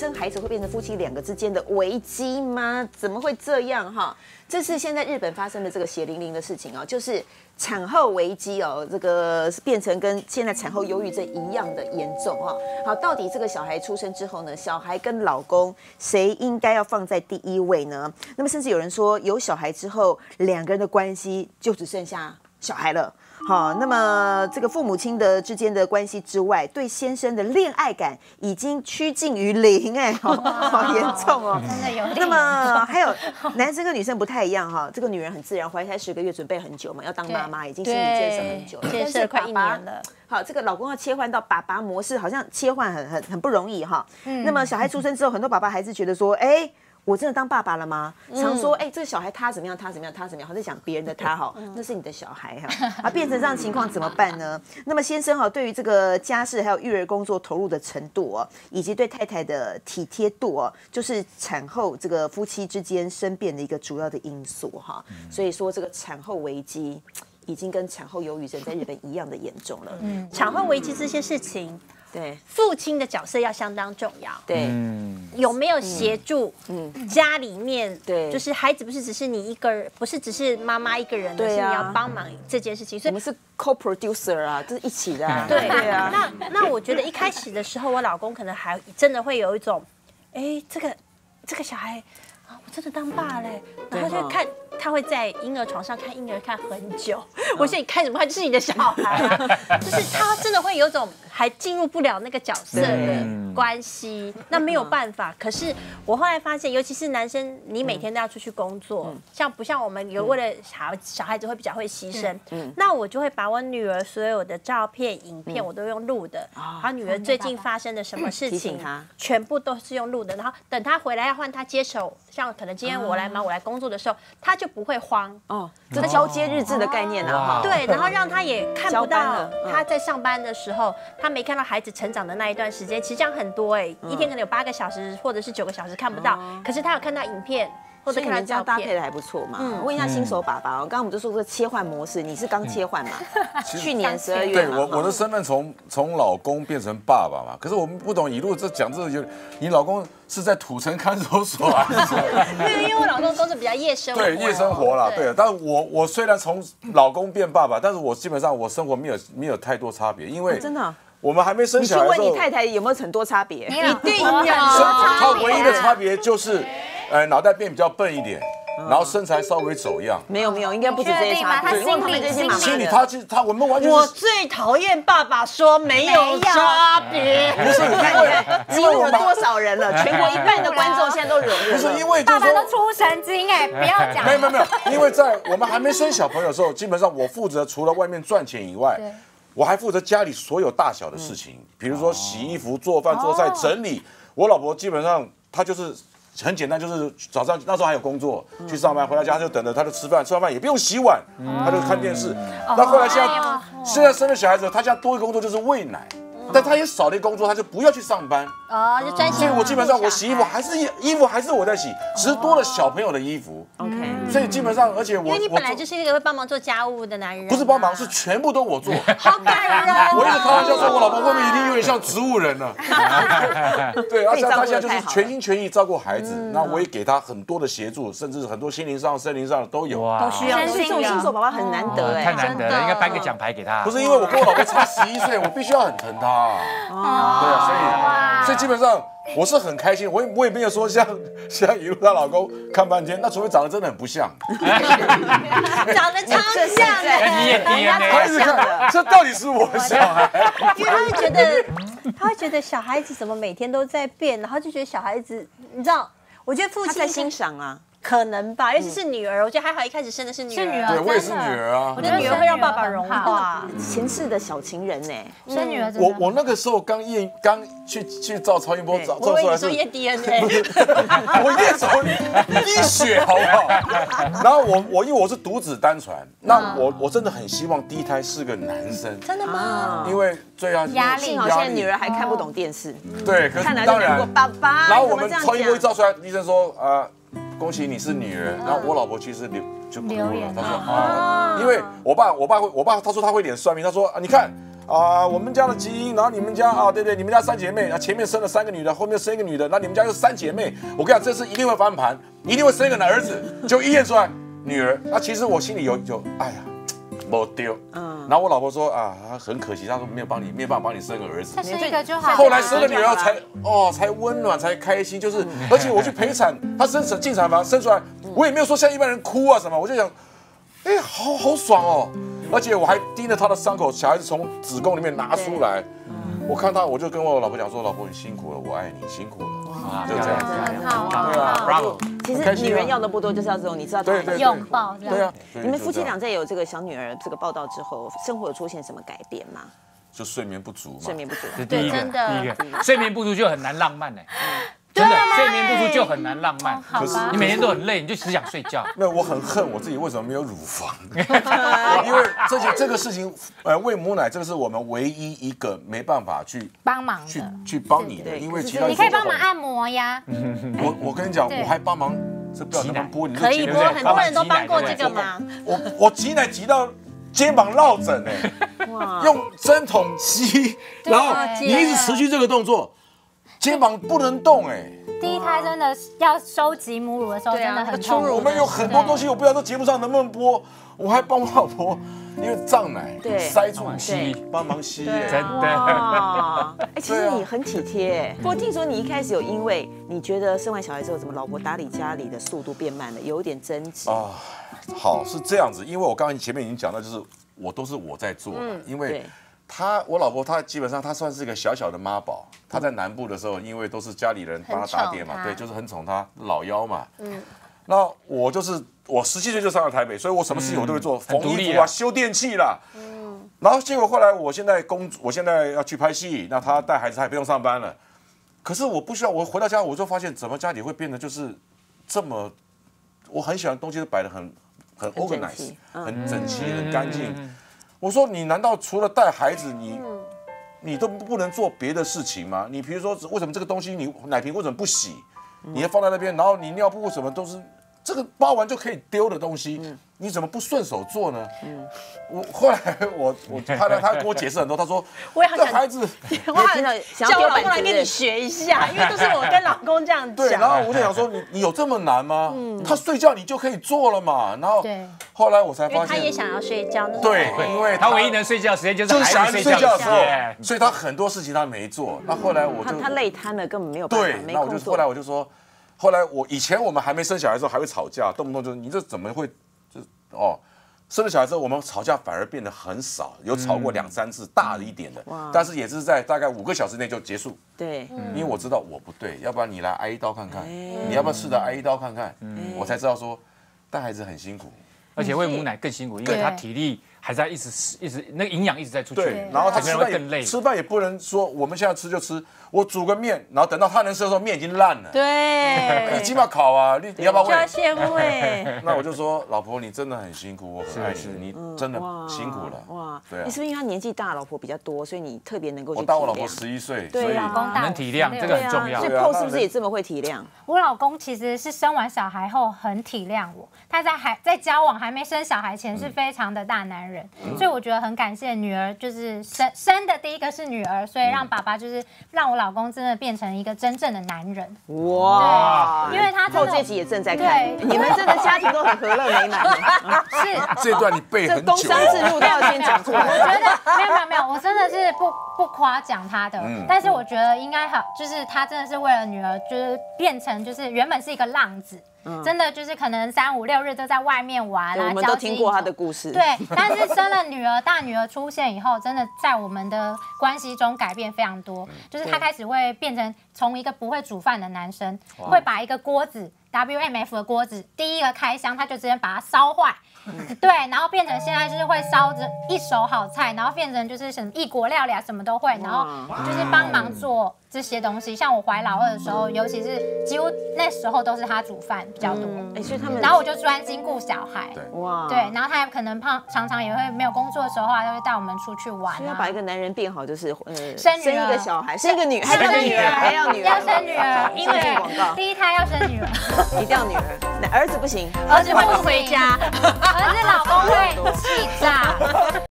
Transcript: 生孩子会变成夫妻两个之间的危机吗？怎么会这样哈？这是现在日本发生的这个血淋淋的事情哦，就是产后危机哦，这个变成跟现在产后忧郁症一样的严重哈。好，到底这个小孩出生之后呢，小孩跟老公谁应该要放在第一位呢？那么甚至有人说，有小孩之后，两个人的关系就只剩下小孩了。 好，那么这个父母亲的之间的关系之外，对先生的恋爱感已经趋近于0，哎，好严重哦，真的有。那么还有男生跟女生不太一样哈，这个女人很自然，怀胎10个月准备很久嘛，要当妈妈，已经心理建设很久了，建设快1年了。好，这个老公要切换到爸爸模式，好像切换很不容易哈。那么小孩出生之后，很多爸爸还是觉得说，哎。 我真的当爸爸了吗？常说，哎、欸，这个小孩他怎么样，他怎么样，他怎么样，好在讲别人的他哈，那是你的小孩哈，啊，变成这样情况怎么办呢？那么先生哈，对于这个家事还有育儿工作投入的程度哦，以及对太太的体贴度哦，就是产后这个夫妻之间生变的一个主要的因素哈。所以说，这个产后危机已经跟产后忧郁症在日本一样的严重了。产后危机这些事情。 对，父亲的角色要相当重要。对，有没有协助？家里面对，就是孩子不是只是你一个人，不是只是妈妈一个人，而是你要帮忙这件事情。所以我们是 co-producer 啊，这是一起的。对啊，那我觉得一开始的时候，我老公可能还真的会有一种，哎，这个小孩啊，我真的当爸嘞，然后就看。 他会在婴儿床上看婴儿看很久，我说你看什么看，就是你的小孩啊，就是他真的会有种还进入不了那个角色的关系，那没有办法。可是我后来发现，尤其是男生，你每天都要出去工作，不像我们有为了小孩子会比较会牺牲？那我就会把我女儿所有的照片、影片我都用录的，然后女儿最近发生的什么事情，全部都是用录的。然后等她回来要换她接手，像可能今天我来忙，我来工作的时候，她就。 不会慌哦，这交接日志的概念啊，对，然后让他也看不到他在上班的时候，他没看到孩子成长的那一段时间，其实这样很多哎，一天可能有8个小时或者是9个小时看不到，可是他有看到影片或者看到照片，搭配的还不错嘛。问一下新手爸爸，刚刚我们就说这切换模式，你是刚切换嘛？去年12月，对我的身份从老公变成爸爸嘛，可是我们不懂一路这讲这有你老公。 是在土城看守所啊？没有，因为我老公都是比较夜生活。对，夜生活啦，对。但我虽然从老公变爸爸，但是我基本上我生活没有太多差别，因为真的我们还没生小孩。你去问你太太有没有很多差别？一定有。她唯一的差别就是，脑袋变比较笨一点。 然后身材稍微走样，没有，应该不止这些差别。心理他我们完全。我最讨厌爸爸说没有差别。不是，你看激怒多少人了？全国1半的观众现在都惹怒。不是因为爸爸都出神经哎，不要讲。没有，因为在我们还没生小朋友的时候，基本上我负责除了外面赚钱以外，我还负责家里所有大小的事情，比如说洗衣服、做饭、做菜、整理。我老婆基本上她就是。 很简单，就是早上那时候还有工作，去上班，回到家就等着他就吃饭，吃完饭也不用洗碗，他就看电视。那后来现在生了小孩子，他现在多一个工作就是喂奶，但他也少了一个工作，他就不要去上班啊，就专心。所以我基本上我洗衣服还是我在洗，只是多了小朋友的衣服。OK， 所以基本上而且我因为你本来就是一个会帮忙做家务的男人，不是帮忙是全部都我做，好感人。我一直开玩笑说，我老婆后面一定有点像植物人了。对，而且他现在就是全心全意照顾孩子。 那我也给他很多的协助，甚至很多心灵上、生灵上的都有，都需要。所以这种新手爸爸很难得哎，太难得了，应该颁个奖牌给他。不是因为我跟我老婆差11岁，我必须要很疼他。哦，对啊，所以基本上我是很开心，我也没有说像一路她老公看半天，那除非长得真的很不像，长得超像的，他一直看，这到底是我小孩？因为他会觉得小孩子怎么每天都在变，然后就觉得小孩子，你知道。 我觉得父亲在欣赏啊，可能吧，尤其是女儿，我觉得还好，一开始生的是女儿，对，我也是女儿啊。我觉得女儿会让爸爸融化，前世的小情人呢，生女儿。我那个时候刚去照超音波照出来是验 DNA， 我验什么滴血好不好？然后我因为我是独子单传，那我真的很希望第一胎是个男生。真的吗？因为最要压力，好像女儿还看不懂电视，对，看来当然。爸爸，然后我们超音波一照出来，医生说啊。 恭喜你是女儿，然后我老婆去是就哭了。她说啊，因为我爸他说他会演算命，他说啊，你看啊，我们家的基因，然后你们家啊，对对，你们家三姐妹啊，前面生了三个女的，后面生一个女的，那你们家又三姐妹，我跟你讲，这次一定会翻盘，一定会生一个男儿子，就一验出来女儿。那其实我心里有，哎呀。 没丢，嗯，然后我老婆说啊，很可惜，她说没有办法帮你生个儿子，生一个就好。后来生个女儿才温暖，才开心，就是，而且我去陪产，她进产房生出来，我也没有说像一般人哭啊什么，我就想，哎，好爽哦，而且我还盯着她的伤口，小孩子从子宫里面拿出来，我看她，我就跟我老婆讲说，老婆你辛苦了，我爱你，辛苦了。 就这样，很好，对啊 ，Bravo。其实女人要的不多，就是要这种，你知道，拥抱，对啊。你们夫妻俩在有这个小女儿这个报道之后，生活有出现什么改变吗？就睡眠不足嘛，睡眠不足，这第一个，睡眠不足就很难浪漫哎，真的，睡眠不足就很难浪漫。可是你每天都很累，你就只想睡觉。那我很恨我自己为什么没有乳房，因为这个事情，喂母奶这个是我们唯一一个没办法去帮忙的，去帮你的，因为其他你可以帮忙按摩呀。我跟你讲，我还帮忙这不要那么拨，你可以拨，很多人都帮过这个忙。我挤奶挤到。 肩膀落枕哎，用针筒吸，然后你一直持续这个动作，肩膀不能动哎。第一胎真的要收集母乳的时候真的很痛苦。我们有很多东西我不知道在节目上能不能播，我还帮我老婆，因为胀奶塞住吸，帮忙吸哎，真的。哎，其实你很体贴。不过听说你一开始有因为你觉得生完小孩之后，怎么老婆打理家里的速度变慢了，有点争执。 好是这样子，因为我刚才前面已经讲到，就是我都是在做，因为我老婆她基本上她算是一个小小的妈宝，她在南部的时候，因为都是家里人帮她打点嘛，对，就是很宠她老幺嘛，嗯，那我就是我17岁就上了台北，所以我什么事情我都会做，缝衣服啊，修电器啦，嗯，然后结果后来我现在要去拍戏，那她带孩子她也不用上班了，可是我不需要，我回到家我就发现怎么家里会变得就是这么，我很喜欢东西都摆得很 organized， 很整齐，很干净。我说你难道除了带孩子，你都不能做别的事情吗？你比如说，为什么这个东西你奶瓶为什么不洗？你要放在那边，然后你尿布什么都是这个包完就可以丢的东西，你怎么不顺手做呢？我后来他跟我解释很多，他说这孩子，我好想叫我老公来跟你学一下，因为都是我跟老公这样讲。对，然后我就想说你有这么难吗？他睡觉你就可以做了嘛。然后后来我才发现，他也想要睡觉。对，因为他唯一能睡觉的时间就是小孩睡觉的时候，所以他很多事情他没做。那后来我就他累瘫了，根本没有办法。对，那后来我就说。 后来以前我们还没生小孩的时候还会吵架，动不动就是你这怎么会就哦，生了小孩之后我们吵架反而变得很少，有吵过2、3次大的一点的，但是也是在大概5个小时内就结束。对，因为我知道我不对，要不然你来挨一刀看看，你要不要试着挨一刀看看？我才知道说带孩子很辛苦，而且喂母奶更辛苦，因为他体力还在一直那个营养一直在出去，然后他吃饭也不能说我们现在吃就吃。 我煮个面，然后等到他能吃的时候，面已经烂了。对，你起码烤啊，你要不要喂？就要先喂。那我就说，老婆，你真的很辛苦，我很爱你，你真的辛苦了。哇，对啊。你是不是因为他年纪大，老婆比较多，所以你特别能够去体谅？我大我老婆11岁，所以能体谅这个很重要。所以 Paul 是不是也这么会体谅？我老公其实是生完小孩后很体谅我，他在交往还没生小孩前是非常的大男人，所以我觉得很感谢女儿，就是生的第一个是女儿，所以让爸爸就是让我。 老公真的变成一个真正的男人哇！因为他做这集也正在看，你们真的家庭都很和乐美满。是这段你背很久，工商制度都要先讲出来。我觉得没有，我真的是不夸奖他的，但是我觉得应该好，就是他真的是为了女儿，就是变成就是原本是一个浪子。 真的就是可能3、5、6日都在外面玩啊，我们都听过他的故事。对，但是生了女儿，大女儿出现以后，真的在我们的关系中改变非常多。就是他开始会变成从一个不会煮饭的男生，会把一个锅子 WMF 的锅子，第一个开箱他就直接把它烧坏，对，然后变成现在就是会烧着一手好菜，然后变成就是什么异国料理啊什么都会，然后就是帮忙做。 这些东西，像我怀老二的时候，尤其是几乎那时候都是他煮饭比较多，所以他们，然后我就专心顾小孩，对，哇，对，然后他可能常常也会没有工作的时候啊，他会带我们出去玩啊。所以要把一个男人变好，就是生一个小孩，生一个女孩，生女儿，还要女儿，要生女儿，因为第一胎要生女儿，一定要女儿，儿子不行，儿子会不回家，儿子老公会气炸。